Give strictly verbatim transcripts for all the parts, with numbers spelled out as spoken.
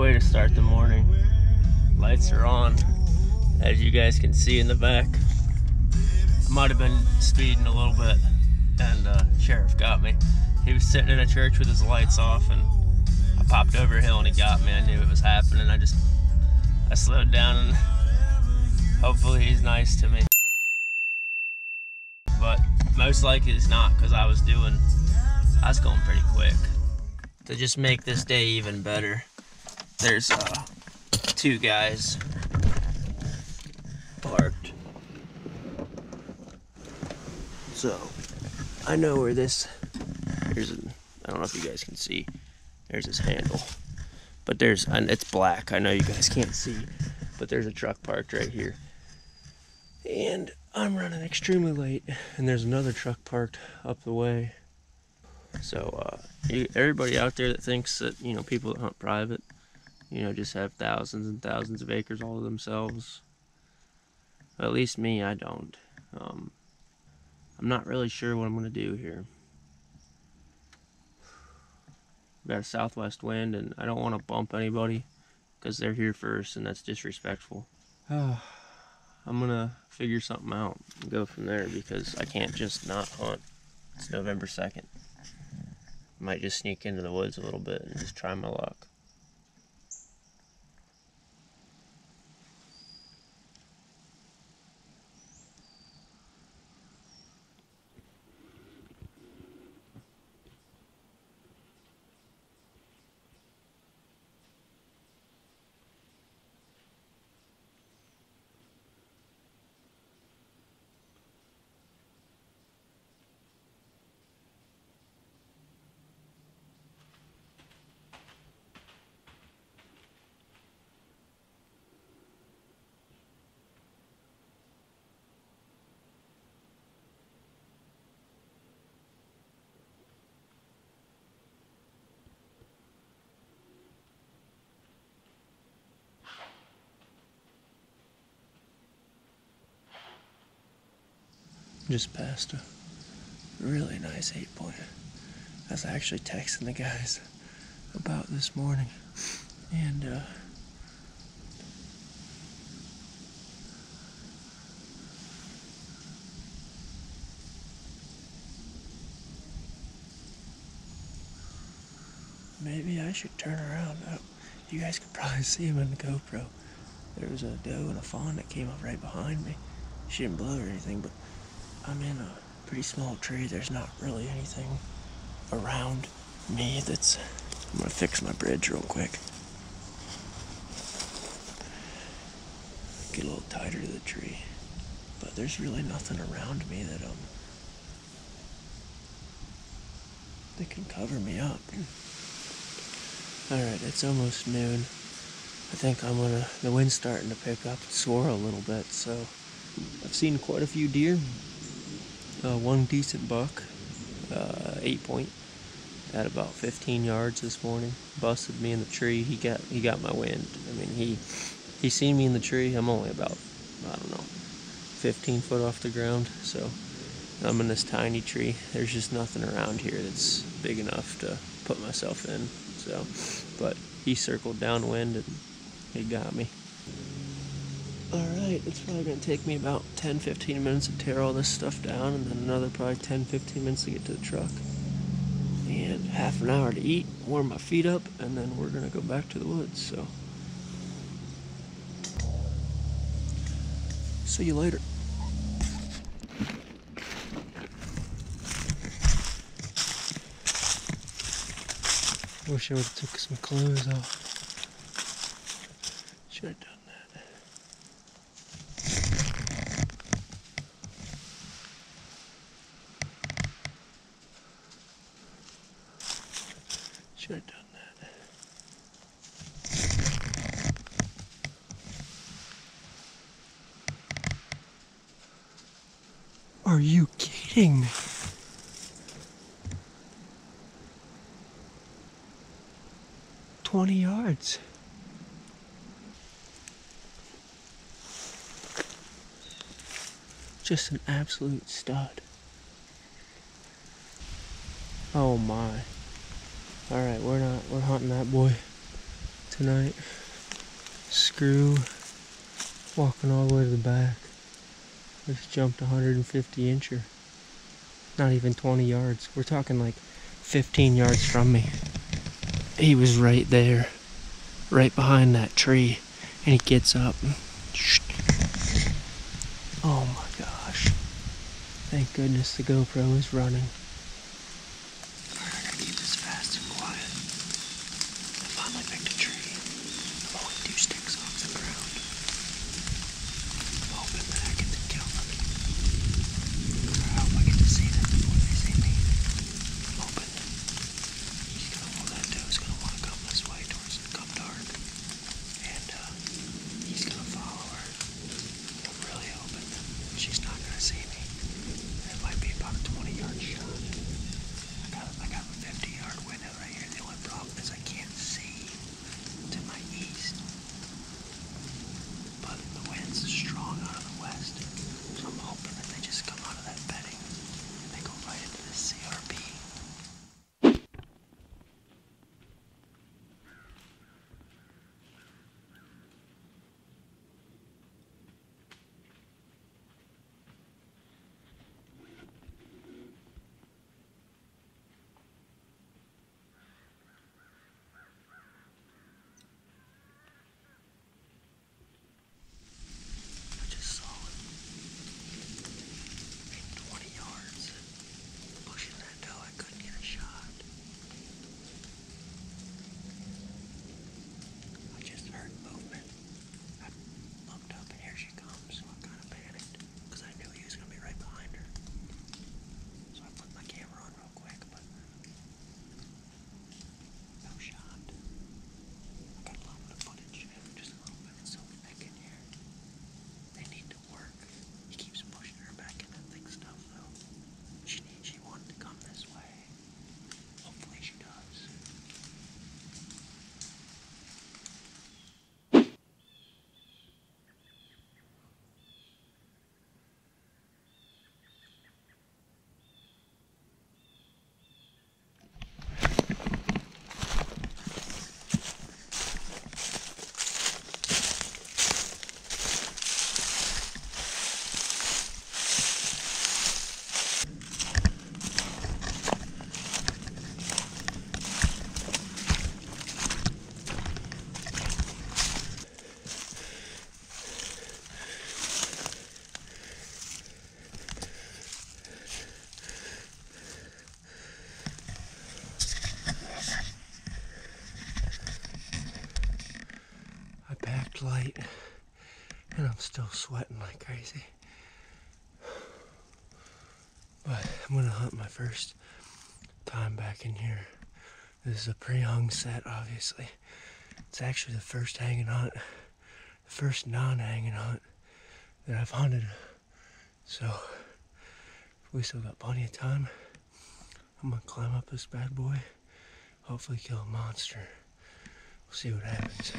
way to start the morning. Lights are on, as you guys can see in the back. I might have been speeding a little bit, and uh, sheriff got me. He was sitting in a church with his lights off, and I popped over a hill and he got me. I knew it was happening. I just, I slowed down, and hopefully he's nice to me. But most likely it's not, because I was doing, I was going pretty quick. To just make this day even better, there's uh, two guys parked. So, I know where this, there's, an, I don't know if you guys can see, there's this handle. But there's, and it's black, I know you guys can't see, but there's a truck parked right here. And I'm running extremely late, and there's another truck parked up the way. So, uh, you, everybody out there that thinks that, you know, people that hunt private, you know, just have thousands and thousands of acres all to themselves. Well, at least me, I don't. Um, I'm not really sure what I'm going to do here. We've got a southwest wind, and I don't want to bump anybody, because they're here first, and that's disrespectful. Oh, I'm going to figure something out and go from there, because I can't just not hunt. It's November second. Might just sneak into the woods a little bit and just try my luck. Just passed a really nice eight pointer. I was actually texting the guys about this morning, and uh, maybe I should turn around. Oh, you guys could probably see him in the GoPro. There was a doe and a fawn that came up right behind me. She didn't blow or anything, but I'm in a pretty small tree. There's not really anything around me that's... I'm gonna fix my bridge real quick. Get a little tighter to the tree. But there's really nothing around me that, um... that can cover me up. Alright, it's almost noon. I think I'm gonna... The wind's starting to pick up and swirl a little bit, so... I've seen quite a few deer. Uh, one decent buck, uh, eight point, at about fifteen yards this morning. Busted me in the tree. He got he got my wind. I mean, he he seen me in the tree. I'm only about, I don't know, fifteen foot off the ground. So I'm in this tiny tree. There's just nothing around here that's big enough to put myself in. So, but he circled downwind and he got me. Alright, it's probably going to take me about ten fifteen minutes to tear all this stuff down, and then another probably ten fifteen minutes to get to the truck. And half an hour to eat, warm my feet up, and then we're going to go back to the woods, so. See you later. Wish I would have took some clothes off. Should have done. Should have done that. Are you kidding me? twenty yards. Just an absolute stud. Oh my. Alright, we're not, we're hunting that boy. It's tonight. Screw walking all the way to the back. We just jumped a one hundred fifty incher. Not even twenty yards. We're talking like fifteen yards from me. He was right there, right behind that tree, and he gets up. Oh my gosh. Thank goodness the GoPro is running. Light, and I'm still sweating like crazy, but I'm gonna hunt my first time back in here. This is a pre-hung set, obviously. It's actually the first hanging hunt, the first non-hanging hunt that I've hunted, so we still got plenty of time. I'm gonna climb up this bad boy, hopefully kill a monster. We'll see what happens.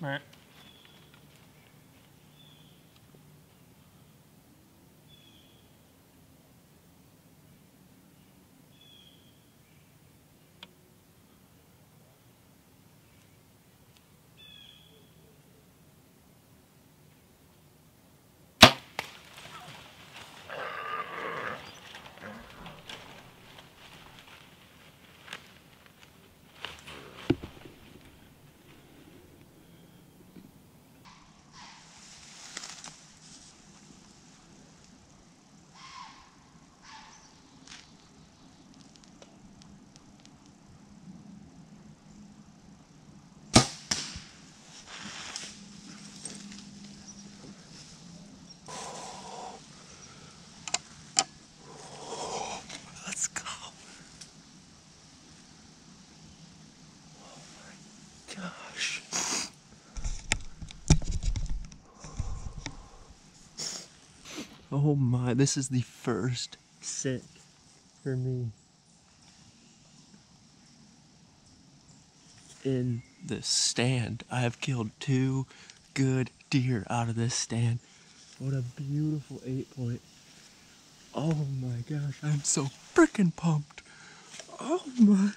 Right. Oh my, this is the first sit for me in this stand. I have killed two good deer out of this stand. What a beautiful eight point. Oh my gosh, I'm so freaking pumped. Oh my,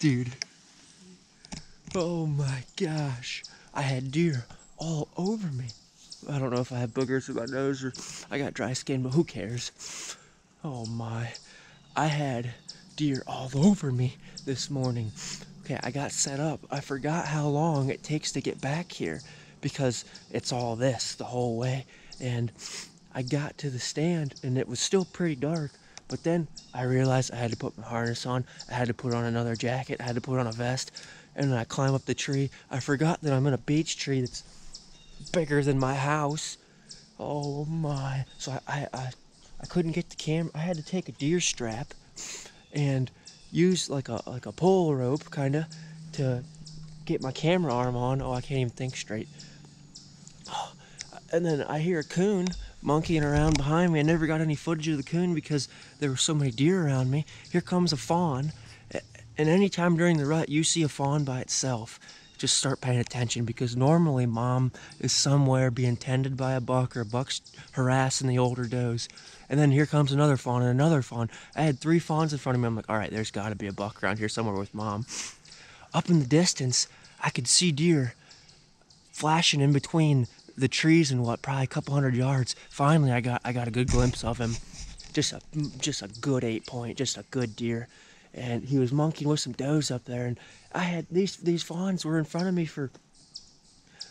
dude. Oh my gosh, I had deer all over me. I don't know if I have boogers in my nose or I got dry skin, but who cares? Oh my, I had deer all over me this morning. Okay, I got set up. I forgot how long it takes to get back here because it's all this the whole way. And I got to the stand and it was still pretty dark, but then I realized I had to put my harness on. I had to put on another jacket. I had to put on a vest. And then I climb up the tree. I forgot that I'm in a beech tree that's bigger than my house. Oh my. So I, I I I couldn't get the camera. I had to take a deer strap and use like a like a pull rope kinda to get my camera arm on. Oh, I can't even think straight. Oh, and then I hear a coon monkeying around behind me. I never got any footage of the coon because there were so many deer around me. Here comes a fawn. And anytime during the rut you see a fawn by itself, just start paying attention, because normally mom is somewhere being tended by a buck, or a buck's harassing the older does. And then here comes another fawn and another fawn. I had three fawns in front of me. I'm like, all right, there's got to be a buck around here somewhere with mom. Up in the distance, I could see deer flashing in between the trees and what, probably a couple hundred yards. Finally, I got I got a good glimpse of him. Just a just a good eight point, just a good deer. And he was monkeying with some does up there, and I had these these fawns were in front of me for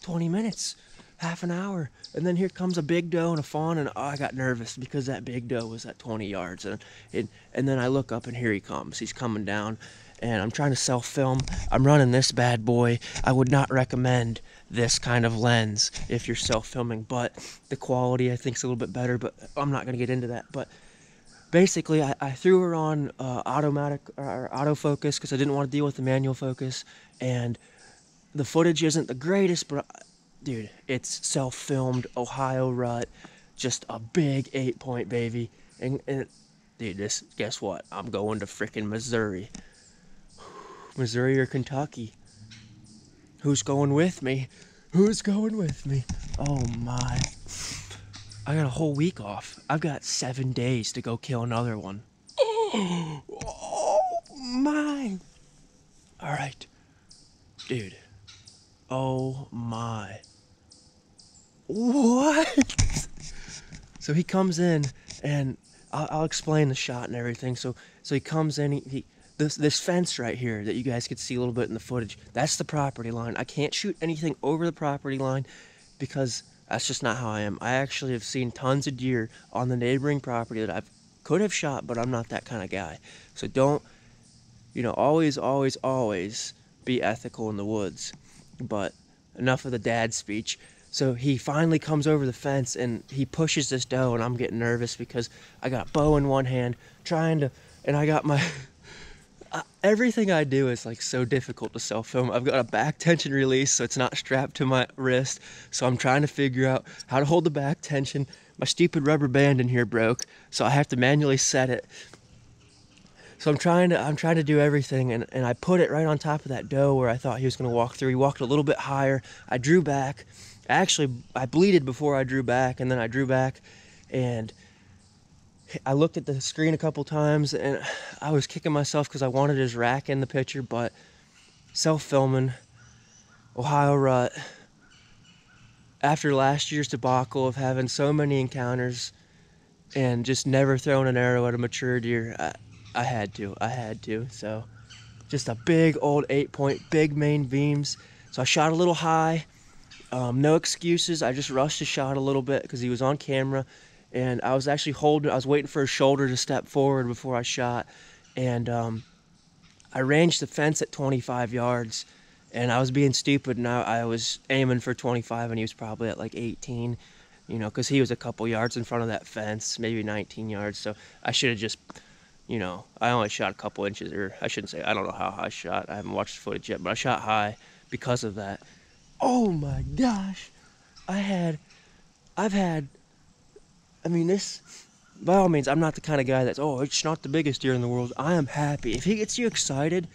twenty minutes, half an hour, and then here comes a big doe and a fawn, and oh, I got nervous because that big doe was at twenty yards, and it, and then I look up and here he comes. He's coming down, and I'm trying to self-film. I'm running this bad boy. I would not recommend this kind of lens if you're self-filming, but the quality I think is a little bit better. But I'm not going to get into that. But basically, I, I threw her on uh, automatic or autofocus because I didn't want to deal with the manual focus, and the footage isn't the greatest, but I, dude, it's self-filmed Ohio rut, just a big eight-point baby, and, and dude, this guess what? I'm going to freaking Missouri, Missouri or Kentucky. Who's going with me? Who's going with me? Oh my. I got a whole week off. I've got seven days to go kill another one. Oh, oh my. All right. Dude. Oh my. What? So he comes in, and I'll, I'll explain the shot and everything. So so he comes in, he, he this, this fence right here that you guys could see a little bit in the footage, that's the property line. I can't shoot anything over the property line because that's just not how I am. I actually have seen tons of deer on the neighboring property that I could have shot, but I'm not that kind of guy. So don't, you know, always, always, always be ethical in the woods. But enough of the dad speech. So he finally comes over the fence and he pushes this doe, and I'm getting nervous because I got bow in one hand trying to, and I got my, everything I do is like so difficult to self-film. I've got a back tension release, so it's not strapped to my wrist. So I'm trying to figure out how to hold the back tension. My stupid rubber band in here broke, so I have to manually set it. So I'm trying to I'm trying to do everything, and, and I put it right on top of that doe where I thought he was going to walk through. He walked a little bit higher. I drew back. Actually, I bleated before I drew back, and then I drew back, and I looked at the screen a couple times, and I was kicking myself because I wanted his rack in the picture, but self-filming, Ohio rut, after last year's debacle of having so many encounters and just never throwing an arrow at a mature deer, I, I had to, I had to. So just a big old eight point, big main beams. So I shot a little high. Um, no excuses. I just rushed the shot a little bit because he was on camera, and I was actually holding, I was waiting for his shoulder to step forward before I shot. And um, I ranged the fence at twenty-five yards, and I was being stupid, and I, I was aiming for twenty-five, and he was probably at like eighteen, you know, because he was a couple yards in front of that fence, maybe nineteen yards. So I should have just, you know, I only shot a couple inches, or I shouldn't say, I don't know how high I shot. I haven't watched the footage yet, but I shot high because of that. Oh my gosh, I had, I've had, I mean this, by all means, I'm not the kind of guy that's, oh, it's not the biggest deer in the world. I am happy. If he gets you excited,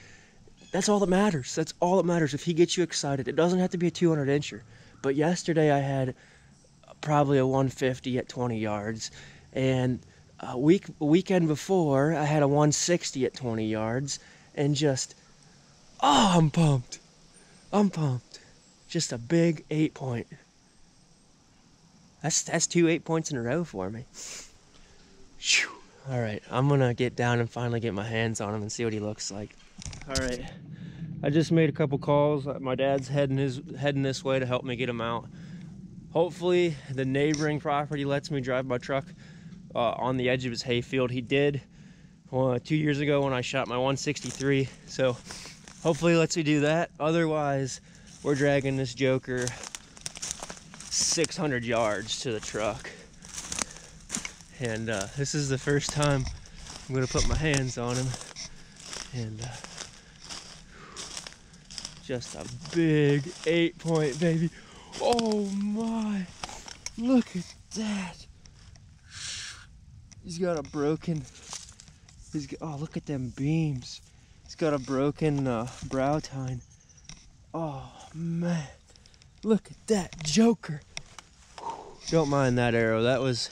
that's all that matters. That's all that matters, if he gets you excited. It doesn't have to be a two hundred incher. But yesterday I had probably a one fifty at twenty yards. And a week weekend before, I had a one sixty at twenty yards. And just, oh, I'm pumped. I'm pumped. Just a big eight point. That's that's two eight points in a row for me. Whew. All right, I'm gonna get down and finally get my hands on him and see what he looks like. All right, I just made a couple calls. My dad's heading his heading this way to help me get him out. Hopefully, the neighboring property lets me drive my truck uh, on the edge of his hayfield. He did uh, two years ago when I shot my one sixty-three. So hopefully, he lets me do that. Otherwise, we're dragging this joker six hundred yards to the truck. And uh, this is the first time I'm gonna put my hands on him. And uh, just a big eight point, baby. Oh my, look at that. He's got a broken, he's got, oh, look at them beams. He's got a broken uh, brow tine. Oh man, look at that joker. Whew. Don't mind that arrow. That was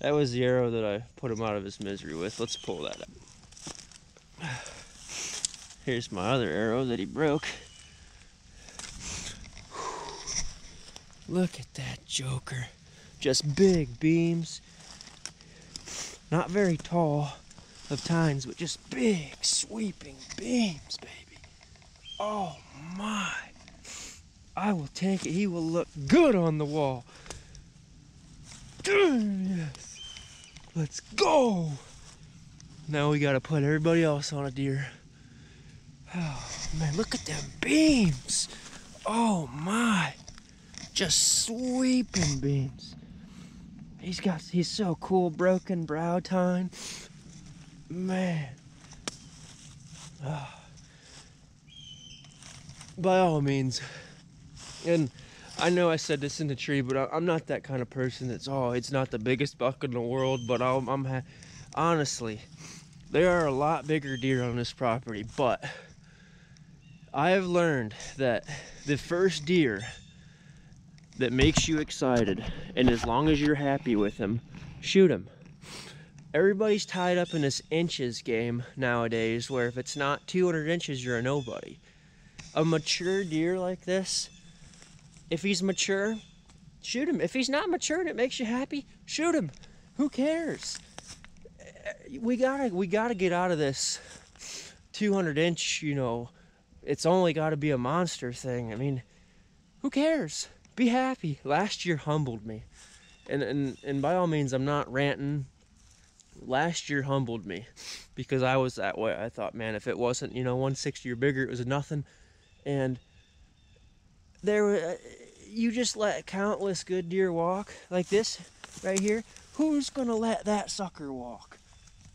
that was the arrow that I put him out of his misery with. Let's pull that up. Here's my other arrow that he broke. Whew. Look at that joker. Just big beams. Not very tall of tines, but just big sweeping beams, baby. Oh my, I will take it. He will look good on the wall. Yes, let's go. Now we gotta put everybody else on a deer. Oh man, look at them beams. Oh my, just sweeping beams. He's got, he's so cool, broken brow tine. Man. Oh. By all means, and I know I said this in the tree, but I'm not that kind of person that's, oh, it's not the biggest buck in the world, but I'm, I'm ha honestly, there are a lot bigger deer on this property, but I have learned that the first deer that makes you excited, and as long as you're happy with him, shoot him. Everybody's tied up in this inches game nowadays, where if it's not two hundred inches, you're a nobody. A mature deer like this, if he's mature, shoot him. If he's not mature and it makes you happy, shoot him. Who cares? We gotta, we gotta get out of this two hundred inch, you know, it's only gotta be a monster thing. I mean, who cares? Be happy. Last year humbled me. And, and, and by all means, I'm not ranting. Last year humbled me because I was that way. I thought, man, if it wasn't, you know, one sixty or bigger, it was nothing. And there were, you just let countless good deer walk like this right here. Who's gonna let that sucker walk?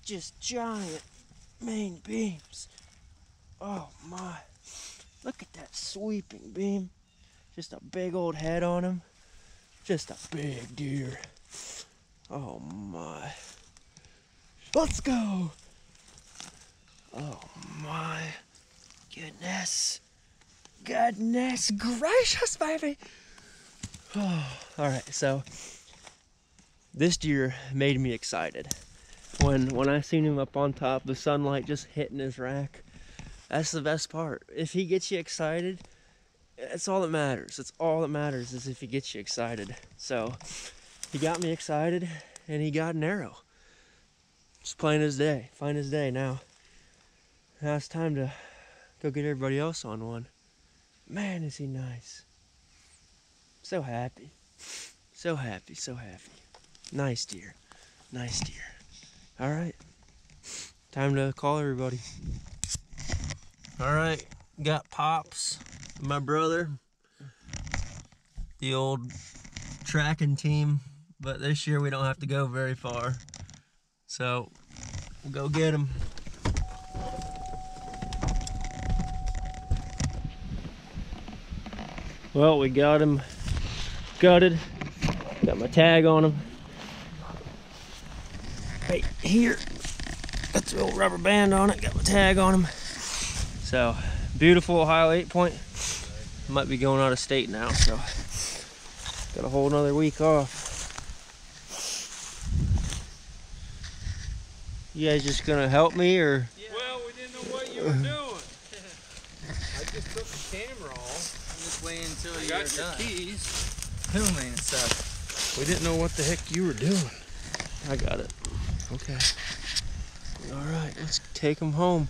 Just giant main beams. Oh my, look at that sweeping beam. Just a big old head on him. Just a big deer. Oh my, let's go. Oh my goodness. Goodness gracious, baby. Oh, all right, so this deer made me excited. When when I seen him up on top, the sunlight just hitting his rack, that's the best part. If he gets you excited, that's all that matters. That's all that matters is if he gets you excited. So he got me excited, and he got an arrow. Just plain as day, plain as day. Now, now it's time to go get everybody else on one. Man, is he nice. So happy, so happy, so happy. Nice deer, nice deer. All right, time to call everybody. All right, got Pops, my brother, the old tracking team, but this year we don't have to go very far. So, we'll go get him. Well, we got him gutted. Got my tag on him. Right here, got the little rubber band on it. Got my tag on him. So, beautiful Ohio eight point. Might be going out of state now, so got a whole another week off. You guys just gonna help me, or? Yeah. Well, we didn't know what you were doing. I just took the camera off. I'm just waiting until you got your done. Keys, filming and stuff. We didn't know what the heck you were doing. I got it. Okay. All right, let's take them home.